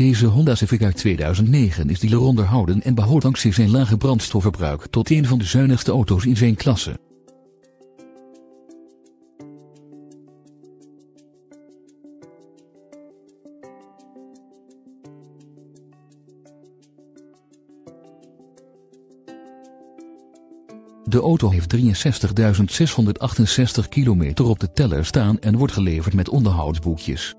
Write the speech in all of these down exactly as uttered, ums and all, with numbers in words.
Deze Honda Civic uit tweeduizend negen is dealer onderhouden en behoort dankzij zijn lage brandstofverbruik tot een van de zuinigste auto's in zijn klasse. De auto heeft drieënzestigduizend zeshonderdachtenzestig kilometer op de teller staan en wordt geleverd met onderhoudsboekjes.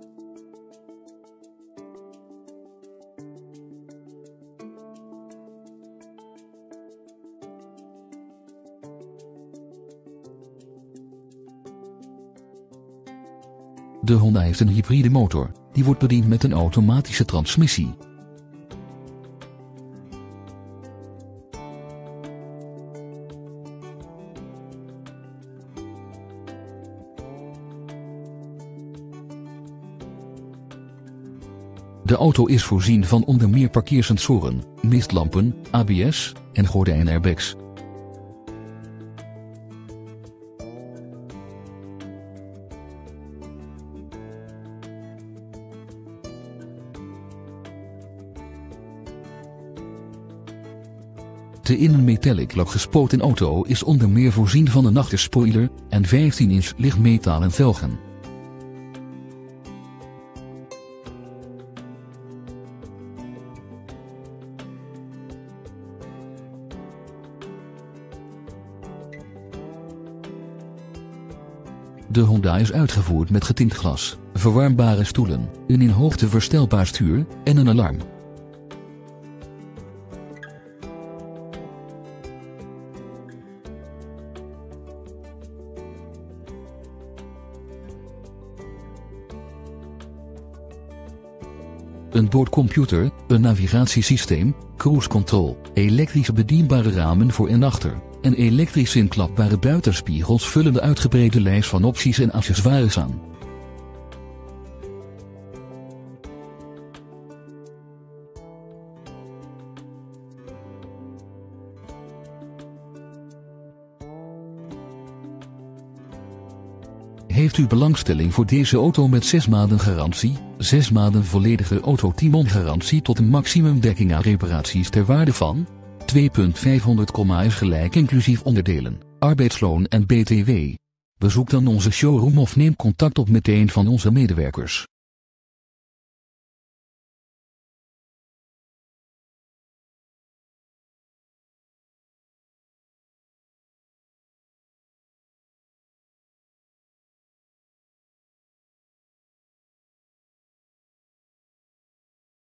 De Honda heeft een hybride motor, die wordt bediend met een automatische transmissie. De auto is voorzien van onder meer parkeersensoren, mistlampen, A B S en gordijnairbags. De in een metallic lak gespoten auto is onder meer voorzien van een achterspoiler en vijftien inch lichtmetalen velgen. De Honda is uitgevoerd met getint glas, verwarmbare stoelen, een in hoogte verstelbaar stuur en een alarm. Een boordcomputer, een navigatiesysteem, cruise control, elektrisch bedienbare ramen voor en achter en elektrisch inklapbare buitenspiegels vullen de uitgebreide lijst van opties en accessoires aan. Heeft u belangstelling voor deze auto met zes maanden garantie, zes maanden volledige Auto Timon garantie tot een maximumdekking aan reparaties ter waarde van tweeduizend vijfhonderd euro is gelijk inclusief onderdelen, arbeidsloon en B T W. Bezoek dan onze showroom of neem contact op met een van onze medewerkers.